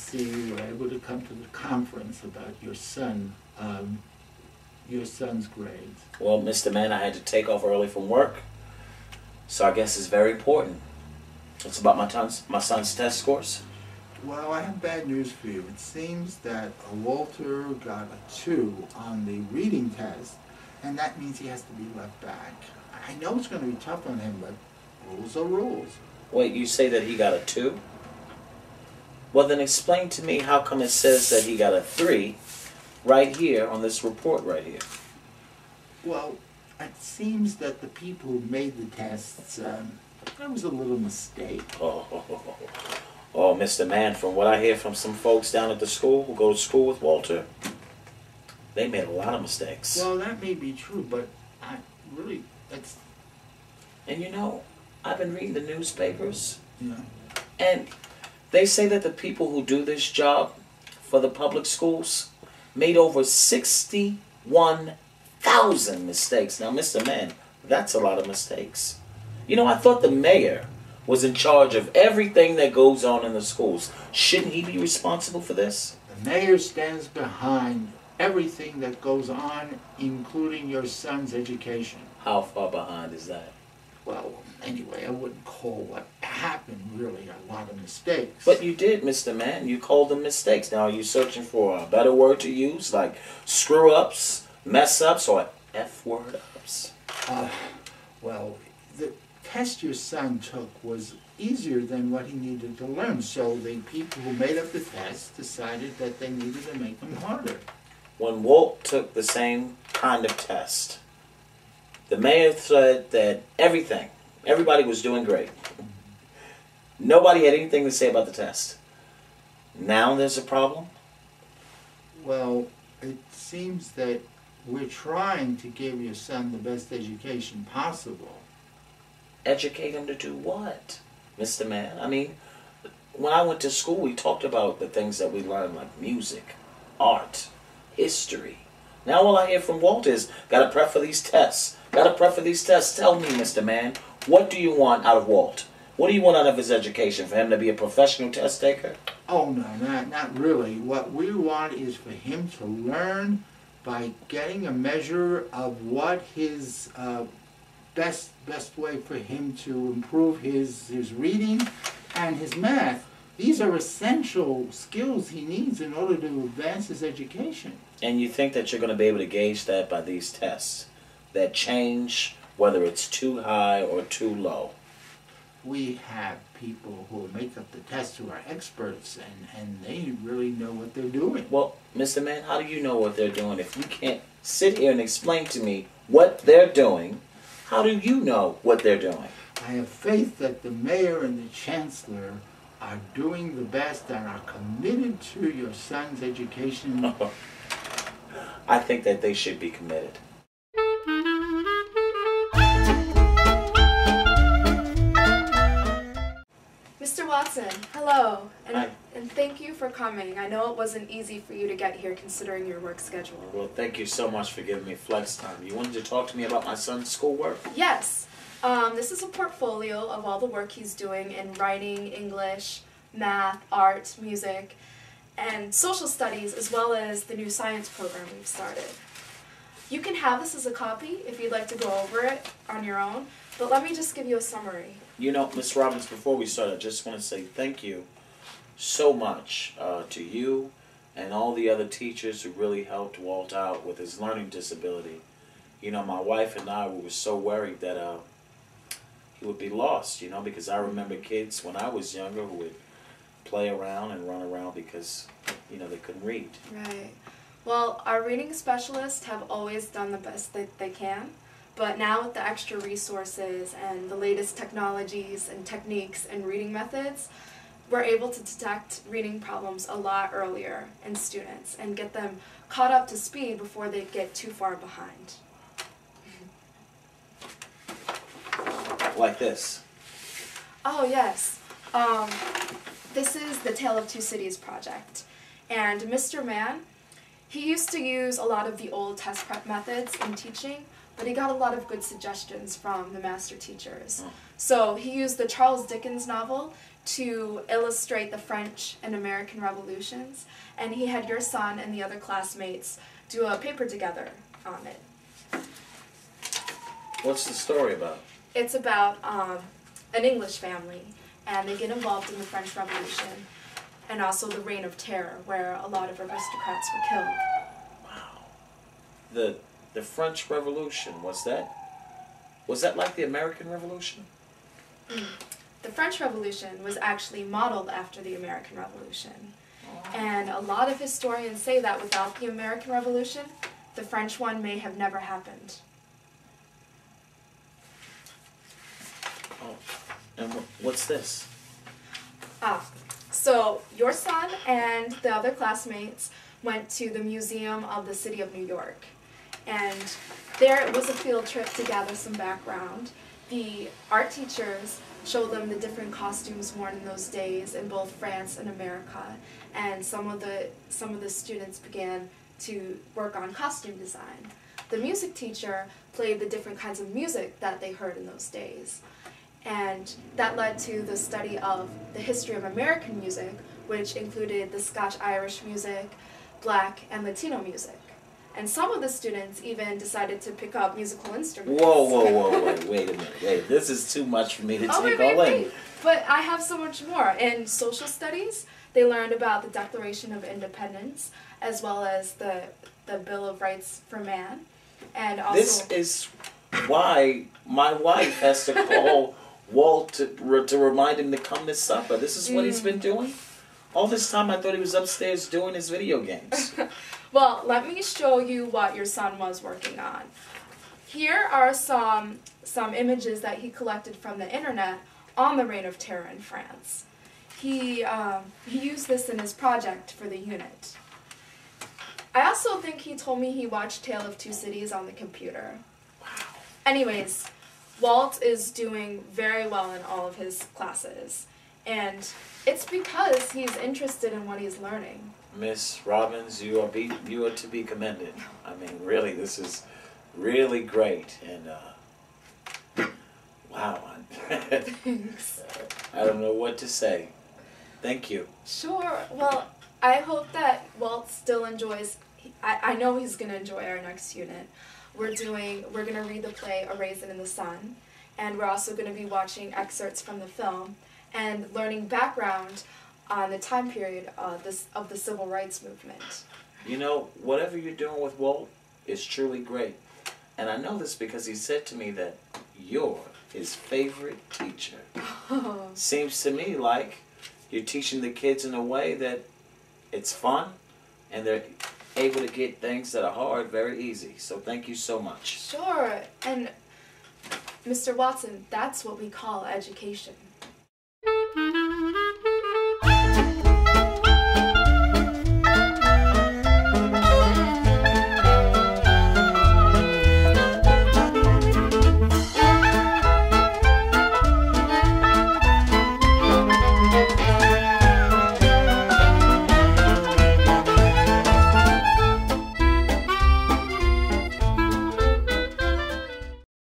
see you were able to come to the conference about your son, your son's grades. Well, Mr. Man, I had to take off early from work, so I guess it's very important. It's about my son's test scores. Well, I have bad news for you. It seems that Walter got a 2 on the reading test, and that means he has to be left back. I know it's going to be tough on him, but rules are rules. Wait, you say that he got a 2? Well, then explain to me how come it says that he got a 3 right here on this report right here. Well, it seems that the people who made the tests, that was a little mistake. Oh, Mr. Mann, from what I hear from some folks down at the school who go to school with Walter, they made a lot of mistakes. Well, that may be true, but I really, that's... And you know, I've been reading the newspapers, yeah, and they say that the people who do this job for the public schools made over 61,000 mistakes. Now, Mr. Mann, that's a lot of mistakes. You know, I thought the mayor was in charge of everything that goes on in the schools. Shouldn't he be responsible for this? The mayor stands behind everything that goes on, including your son's education. How far behind is that? Well, anyway, I wouldn't call what happened really a lot of mistakes. But you did, Mr. Mann. You called them mistakes. Now, are you searching for a better word to use, like screw-ups, mess-ups, or F-word-ups? Well, the test your son took was easier than what he needed to learn, so the people who made up the test decided that they needed to make them harder. When Walt took the same kind of test, the mayor said that everybody was doing great. Nobody had anything to say about the test. Now there's a problem? Well, it seems that we're trying to give your son the best education possible. Educate him to do what, Mr. Mann? I mean, when I went to school, we talked about the things that we learned, like music, art, history. Now all I hear from Walter is, gotta prep for these tests. Gotta prep for these tests. Tell me, Mr. Mann, what do you want out of Walt? What do you want out of his education? For him to be a professional test taker? Oh, no, not really. What we want is for him to learn by getting a measure of what his best way for him to improve his reading and his math. These are essential skills he needs in order to advance his education. And you think that you're going to be able to gauge that by these tests that change whether it's too high or too low? We have people who make up the tests who are experts, and they really know what they're doing. Well, Mr. Mann, how do you know what they're doing? If you can't sit here and explain to me what they're doing, how do you know what they're doing? I have faith that the mayor and the chancellor are doing the best and are committed to your son's education. I think that they should be committed. Mr. Watson, hello, and thank you for coming. I know it wasn't easy for you to get here considering your work schedule. Well, thank you so much for giving me flex time. You wanted to talk to me about my son's schoolwork? Yes. This is a portfolio of all the work he's doing in writing, English, math, art, music, and social studies, as well as the new science program we've started. You can have this as a copy if you'd like to go over it on your own, but let me just give you a summary. You know, Ms. Robbins, before we start, I just want to say thank you so much to you and all the other teachers who really helped Walt out with his learning disability. You know, my wife and I were so worried that he would be lost, you know, because I remember kids when I was younger who would play around and run around because, you know, they couldn't read. Right. Well, our reading specialists have always done the best that they can, but now with the extra resources and the latest technologies and techniques and reading methods, we're able to detect reading problems a lot earlier in students and get them caught up to speed before they get too far behind. Like this. Oh, yes. This is the Tale of Two Cities project, and Mr. Mann, he used to use a lot of the old test prep methods in teaching, but he got a lot of good suggestions from the master teachers. So he used the Charles Dickens novel to illustrate the French and American revolutions, and he had your son and the other classmates do a paper together on it. What's the story about? It's about an English family, and they get involved in the French Revolution, and also the Reign of Terror, where a lot of aristocrats were killed. Wow. The French Revolution, was that like the American Revolution? The French Revolution was actually modeled after the American Revolution. Oh. And a lot of historians say that without the American Revolution, the French one may have never happened. Oh, and what's this? So your son and the other classmates went to the Museum of the City of New York. And there it was a field trip to gather some background. The art teachers showed them the different costumes worn in those days in both France and America, and some of the students began to work on costume design. The music teacher played the different kinds of music that they heard in those days, and that led to the study of the history of American music, which included the Scotch-Irish music, Black and Latino music. And some of the students even decided to pick up musical instruments. Whoa, whoa, whoa, wait a minute. Wait, this is too much for me to take all in. But I have so much more. In social studies, they learned about the Declaration of Independence, as well as the Bill of Rights for Man. And also, this is why my wife has to call Walt to remind him to come to supper. This is what he's been doing? All this time I thought he was upstairs doing his video games. Well, let me show you what your son was working on. Here are some images that he collected from the internet on the Reign of Terror in France. He used this in his project for the unit. I also think he told me he watched Tale of Two Cities on the computer. Wow. Anyways, Walt is doing very well in all of his classes, and it's because he's interested in what he's learning. Miss Robbins, you are to be commended. I mean, really, this is really great, and wow. I don't know what to say. Thank you. Sure. Well, I hope that Walt still enjoys. I know he's going to enjoy our next unit. We're going to read the play A Raisin in the Sun, and we're also going to be watching excerpts from the film and learning background on the time period of the Civil Rights Movement. You know, whatever you're doing with Walt is truly great. And I know this because he said to me that you're his favorite teacher. Oh. Seems to me like you're teaching the kids in a way that it's fun and they're able to get things that are hard very easy. So thank you so much. Sure. And Mr. Watson, that's what we call education.